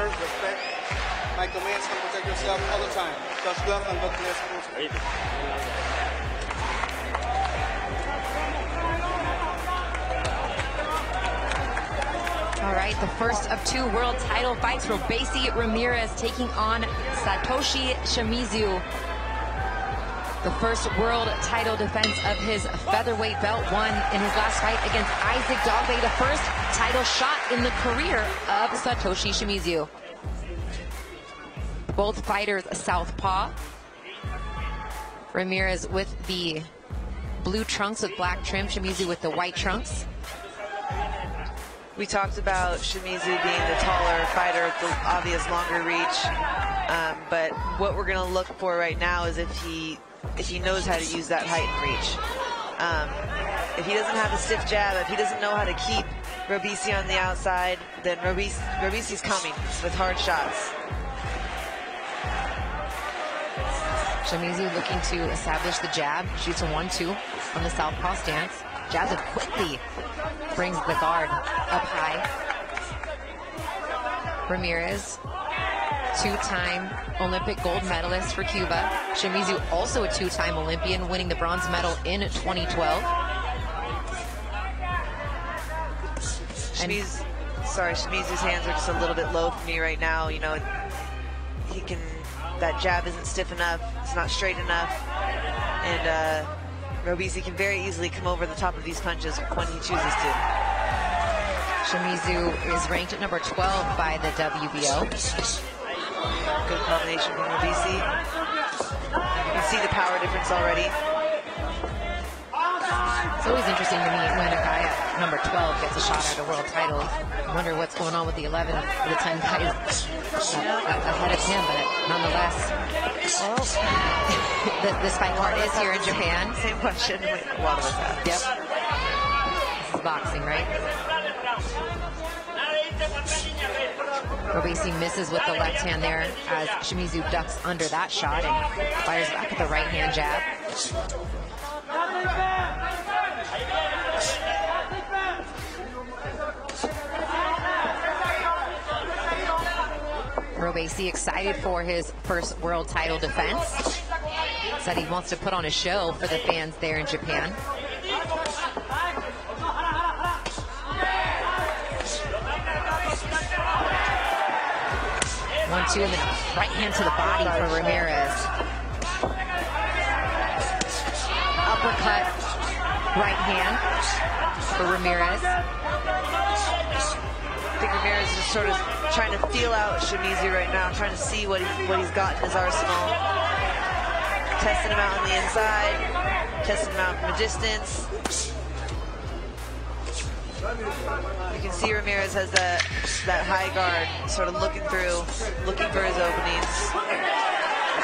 Honor, respect, my commands, and protect yourself all the time. Touch gloves and God bless you. All right, the first of two world title fights. Robeisy Ramirez taking on Satoshi Shimizu. The first world title defense of his featherweight belt, won in his last fight against Isaac Dogboe, the first title shot in the career of Satoshi Shimizu. Both fighters southpaw. Ramirez with the blue trunks with black trim, Shimizu with the white trunks. We talked about Shimizu being the taller fighter with the obvious longer reach, but what we're going to look for right now is if he knows how to use that height and reach. If he doesn't have a stiff jab, if he doesn't know how to keep Robeisy on the outside, then Robeisy coming with hard shots. Shimizu looking to establish the jab, shoots a 1-2 on the southpaw stance. Jabs it quickly, brings the guard up high. Ramirez, two-time Olympic gold medalist for Cuba. Shimizu also a two-time Olympian, winning the bronze medal in 2012. Shimizu's hands are just a little bit low for me right now. You know, that jab isn't stiff enough, it's not straight enough, and Robeisy can very easily come over the top of these punches when he chooses to. Shimizu is ranked at number 12 by the WBO. Good combination from Robeisy. You can see the power difference already. It's always interesting to me when a guy at number 12 gets a shot at a world title. I wonder what's going on with the 11 or the 10 guys ahead of him, but nonetheless, this fight card is here in Japan. Same question. A lot of us have. Yep. This is boxing, right? Robeisy misses with the left hand there as Shimizu ducks under that shot and fires back with the right hand jab. Robeisy excited for his first world title defense. Said he wants to put on a show for the fans there in Japan. One-two and then right hand to the body for Ramirez. Uppercut, right hand for Ramirez. I think Ramirez is just sort of trying to feel out Shimizu right now, trying to see what he's got in his arsenal. Testing him out on the inside, testing him out from a distance. You can see Ramirez has that high guard, sort of looking through, looking for his openings.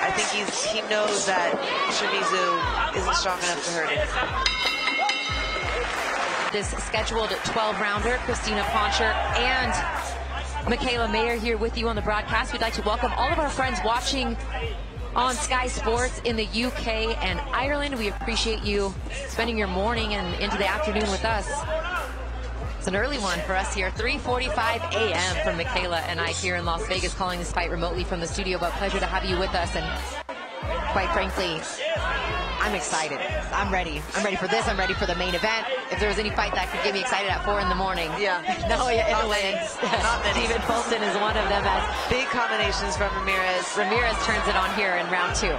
I think he knows that Shimizu isn't strong enough to hurt him. This scheduled 12-rounder, Christina Poncher and Michaela Mayer here with you on the broadcast. We'd like to welcome all of our friends watching on Sky Sports in the UK and Ireland. We appreciate you spending your morning and into the afternoon with us. An early one for us here, 3:45 a.m. from Michaela and I here in Las Vegas, calling this fight remotely from the studio, but pleasure to have you with us. And quite frankly, I'm excited. I'm ready for this. I'm ready for the main event. If there was any fight that could get me excited at 4 in the morning, yeah, no, in a way, Stephen Fulton is one of them. As big combinations from Ramirez turns it on here in round 2.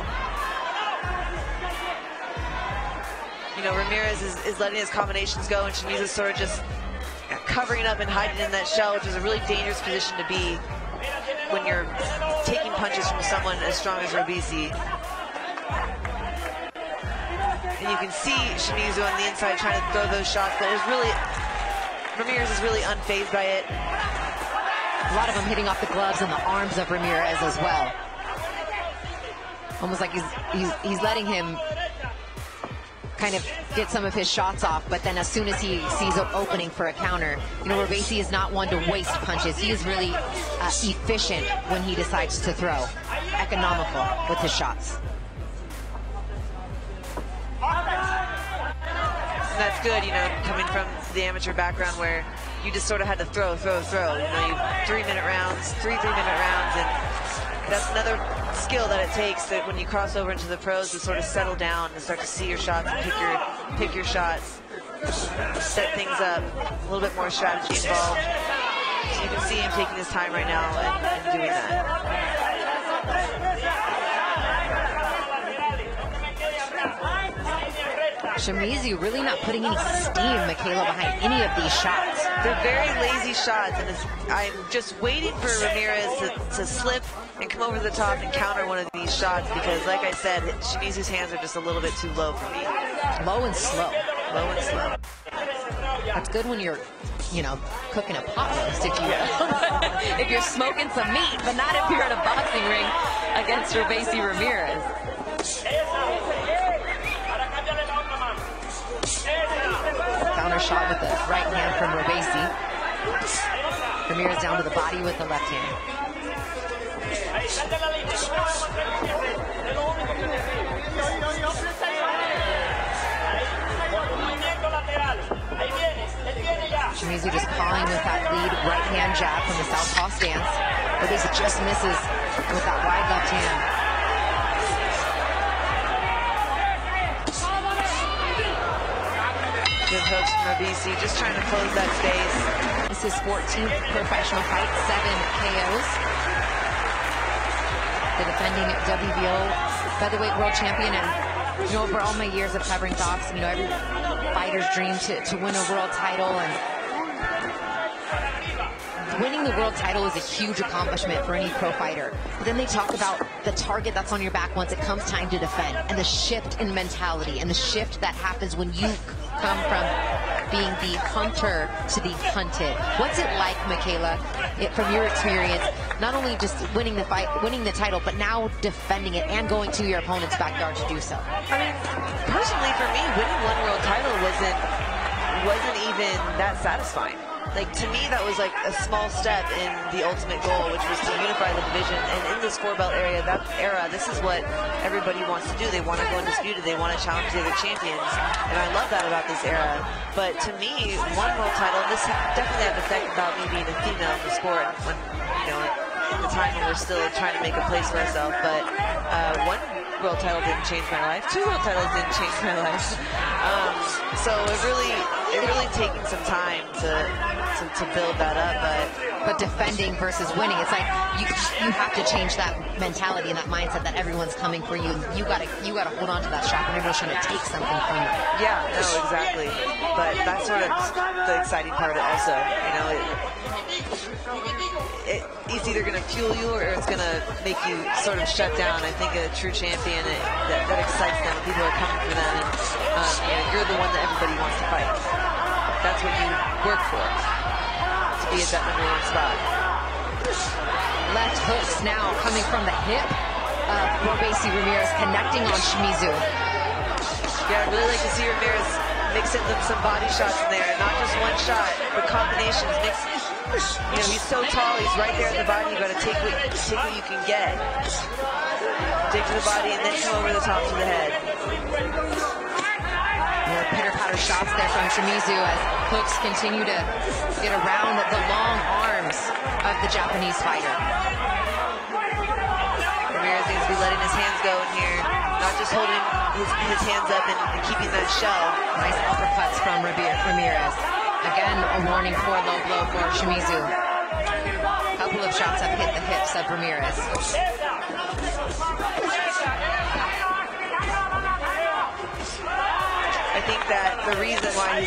You know, Ramirez is letting his combinations go, and Shimizu's sort of just covering up and hiding in that shell, which is a really dangerous position to be when you're taking punches from someone as strong as Robeisy. And you can see Shimizu on the inside trying to throw those shots, but Ramirez is really unfazed by it. A lot of them hitting off the gloves and the arms of Ramirez as well. Almost like he's letting him kind of get some of his shots off, but then as soon as he sees an opening for a counter, you know, Robeisy is not one to waste punches. He is really efficient when he decides to throw, economical with his shots. That's good, you know, coming from the amateur background where you just sort of had to throw. You know, 3 3-minute rounds, and that's another skill that it takes, that when you cross over into the pros, to sort of settle down and start to see your shots and pick your shots, set things up, a little bit more strategy involved. So you can see him taking his time right now and doing that. Shimizu really not putting any steam, Michaela, behind any of these shots. They're very lazy shots, and I'm just waiting for Ramirez to slip and come over the top and counter one of these shots, because, like I said, Shimizu's hands are just a little bit too low for me. Low and slow. Low and slow. That's good when you're, you know, cooking a pot roast, if you will. If you're smoking some meat, but not if you're in a boxing ring against Robeisy Ramirez. Counter shot with the right hand from Robeisy. Ramirez down to the body with the left hand. Shimizu just calling with that lead right hand jab from the southpaw stance. Robeisy just misses with that wide left hand. Good hooks from Robeisy, just trying to close that space. This is his 14th professional fight, 7 KOs. The defending WBO featherweight world champion, and you know, over all my years of covering boxing, you know, every fighter's dream to win a world title, and winning the world title is a huge accomplishment for any pro fighter. But then they talk about the target that's on your back once it comes time to defend, and the shift in mentality, and the shift that happens when you come from being the hunter to the hunted. What's it like, Michaela, from your experience, not only just winning the fight, winning the title, but now defending it and going to your opponent's backyard to do so? I mean, personally for me, winning one world title wasn't even that satisfying. Like, to me, that was like a small step in the ultimate goal, which was to unify the division. And in this four-belt era, this is what everybody wants to do. They want to go undisputed. They want to challenge the other champions. And I love that about this era. But to me, one world title, this definitely had an effect about me being a female in the sport, when, you know, in the time when we're still trying to make a place for ourselves. But one world title didn't change my life. Two world titles didn't change my life. So it really taken some time to build that up, but defending versus winning, it's like you have to change that mentality and that mindset that everyone's coming for you. You gotta hold on to that shot when everyone's trying to take something from you. Yeah, no, exactly. But that's sort of the exciting part of it also. You know, it's either gonna fuel you or it's gonna make you sort of shut down. I think a true champion, that excites them. People are coming for them, and you're the one that everybody wants to fight. That's what you work for. Be at that #1 spot. Left hooks now coming from the hip of Robeisy Ramirez, connecting on Shimizu. Yeah, I'd really like to see Ramirez mixing some body shots in there, not just one shot, but combinations. You know, he's so tall, he's right there in the body. You got to take what you can get. Dig to the body and then come over the top to the head. More pitter-patter shots there from Shimizu as hooks continue to get around the long arms of the Japanese fighter. Ramirez needs to be letting his hands go in here, not just holding his hands up and keeping that shell. Nice uppercuts from Ramirez. Again, a warning for low blow for Shimizu. A couple of shots have hit the hips of Ramirez. I think that the reason why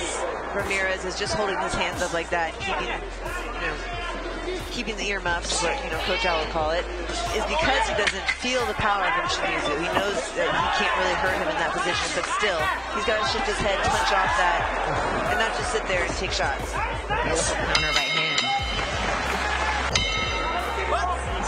Ramirez is just holding his hands up like that, keeping the earmuffs, is what, you know, Coach Al would call it, is because he doesn't feel the power from Shimizu. He knows that he can't really hurt him in that position, but still, he's got to shift his head, punch off that, and not just sit there and take shots. Counter right hand.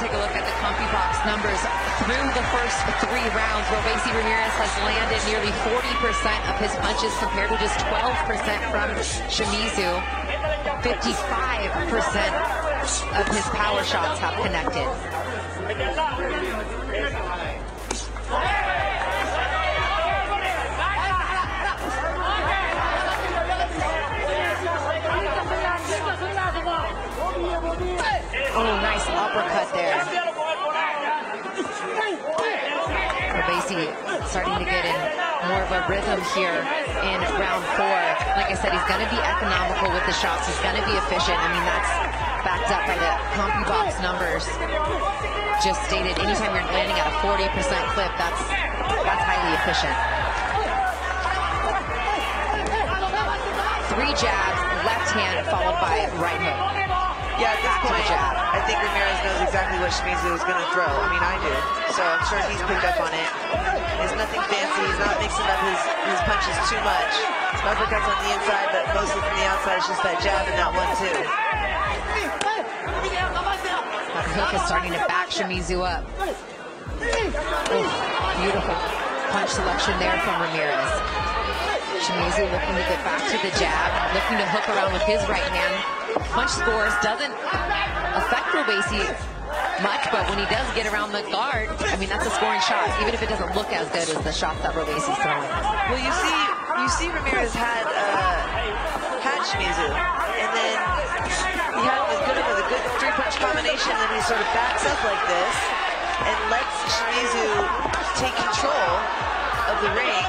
Take a look at the CompuBox numbers through the first 3 rounds. Robeisy Ramirez has landed nearly 40% of his punches compared to just 12% from Shimizu. 55% of his power shots have connected. starting to get in more of a rhythm here in round four. Like I said, he's going to be economical with the shots. He's going to be efficient. I mean, that's backed up by the CompuBox numbers. Just stated, anytime you're landing at a 40% clip, that's highly efficient. Three jabs, left hand, followed by right hook. Yeah, at this point, I think Ramirez knows exactly what Shimizu is going to throw. I mean, I do. So I'm sure he's picked up on it. It's nothing fancy. He's not mixing up his punches too much. Some uppercuts on the inside, but mostly from the outside. It's just that jab and that 1-2. That hook is starting to back Shimizu up. Ooh, beautiful punch selection there from Ramirez. Shimizu looking to get back to the jab, looking to hook around with his right hand. Punch scores doesn't affect Robeisy much, but when he does get around the guard, I mean, that's a scoring shot, even if it doesn't look as good as the shots that Robeisy's throwing. Well, you see Ramirez had Shimizu, and then he had a good three-punch combination, and he sort of backs up like this and lets Shimizu take control of the ring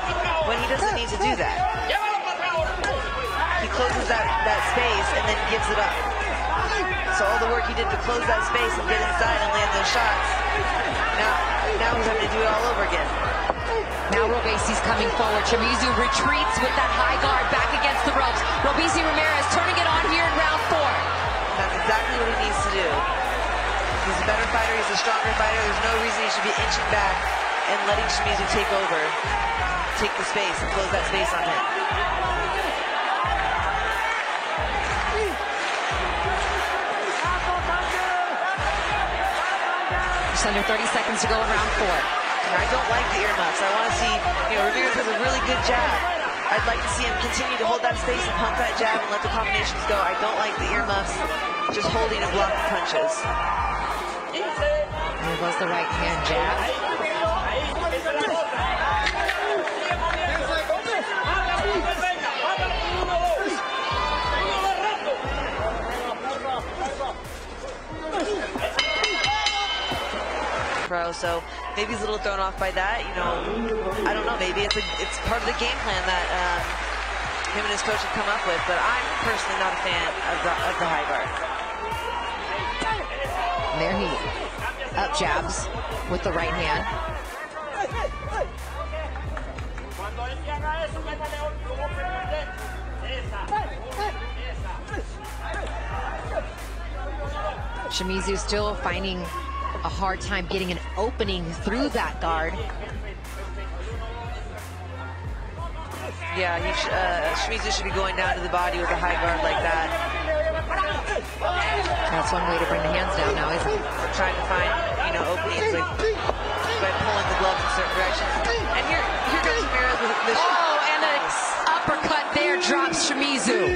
when he doesn't need to do that. He closes that space and then gives it up. So all the work he did to close that space and get inside and land those shots, now he's having to do it all over again. Now Robeisy's coming forward. Shimizu retreats with that high guard back against the ropes. Robeisy Ramirez turning it on here in round four. That's exactly what he needs to do. He's a better fighter. He's a stronger fighter. There's no reason he should be inching back and letting Shimizu take over, take the space and close that space on him. Under 30 seconds to go in round four. I don't like the earmuffs. I want to see, Ramirez has a really good jab. I'd like to see him continue to hold that space and pump that jab and let the combinations go. I don't like the earmuffs, just holding and blocking punches. There was the right hand jab. So maybe he's a little thrown off by that. I don't know. Maybe it's part of the game plan that him and his coach have come up with. But I'm personally not a fan of the high guard. There he up jabs with the right hand. Shimizu still finding a hard time getting an opening through that guard. Yeah, Shimizu should be going down to the body with a high guard like that. That's one way to bring the hands down now, isn't it? We're trying to find, openings like by pulling the gloves in certain directions. And here goes Ramirez with the shot. Oh, and an uppercut there drops Shimizu.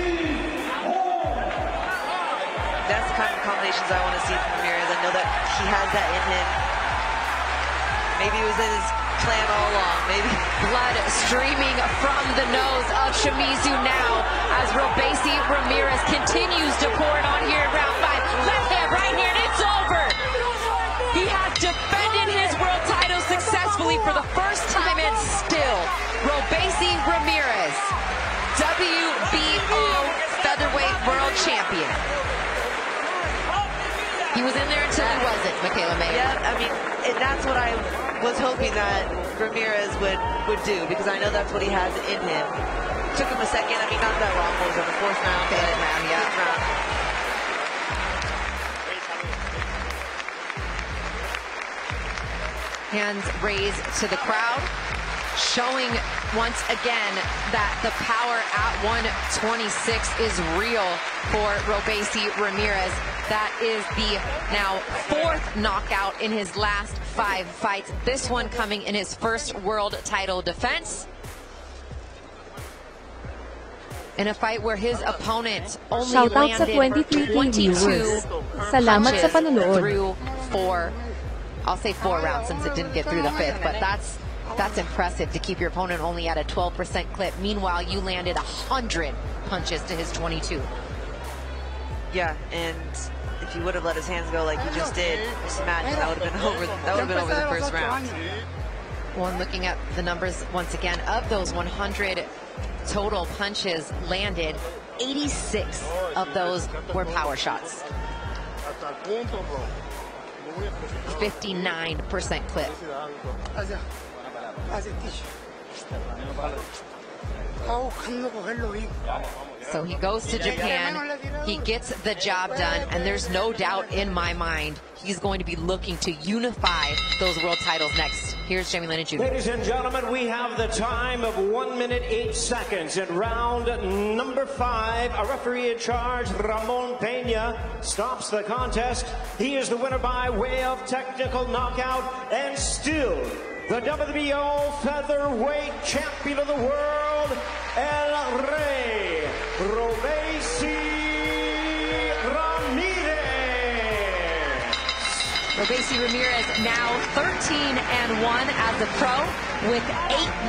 That's the kind of combinations I want to see from Ramirez. I know that he has that in him. Maybe it was in his plan all along. Maybe blood streaming from the nose of Shimizu now as Robeisy Ramirez continues to pour it on here in round five. Left hand, right hand, it's over. He has defended his world title successfully for the first time, and still Robeisy Ramirez, WBO featherweight world champion. He was in there until he wasn't, Michaela Mayer. Yeah, I mean, and that's what I was hoping that Ramirez would do, because I know that's what he has in him. Took him a second. I mean, not that long. It was on the fourth round, fifth round, yeah. Fifth round. Hands raised to the crowd, showing once again that the power at 126 is real for Robeisy Ramirez. That is the now fourth knockout in his last five fights. This one coming in his first world title defense. In a fight where his opponent only landed 22 punches through four. I'll say four rounds since it didn't get through the fifth, but that's impressive to keep your opponent only at a 12% clip. Meanwhile, you landed 100 punches to his 22. Yeah, and if he would have let his hands go like he just did, just imagine that would have been over the first round. When looking at the numbers once again, of those 100 total punches landed, 86 of those were power shots. 59% clip. So he goes to Japan, he gets the job done, and there's no doubt in my mind he's going to be looking to unify those world titles next. Here's Jamie Lennon Jr. Ladies and gentlemen, we have the time of 1:08 in round number 5. A referee in charge, Ramon Pena, stops the contest. He is the winner by way of technical knockout and still the WBO featherweight champion of the world, El Rey, Robeisy Ramirez. Robeisy Ramirez now 13-1 as a pro, with 8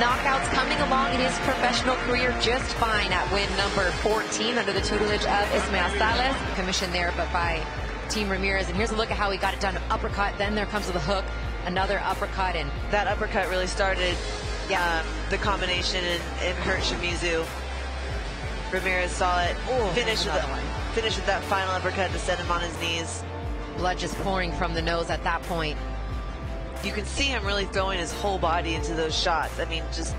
knockouts coming along in his professional career just fine at win number 14 under the tutelage of Ismael Salas. Commissioned there, but by Team Ramirez. And here's a look at how he got it done. Uppercut, then there comes the hook. Another uppercut, and that uppercut really started the combination and hurt Shimizu. Ramirez saw it. Ooh, finished with that final uppercut to send him on his knees. Blood just pouring from the nose at that point. You can see him really throwing his whole body into those shots. I mean, just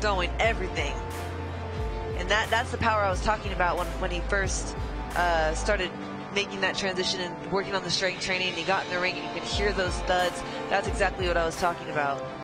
throwing everything. And that's the power I was talking about when he first started making that transition and working on the strength training. He got in the ring and you could hear those thuds. That's exactly what I was talking about.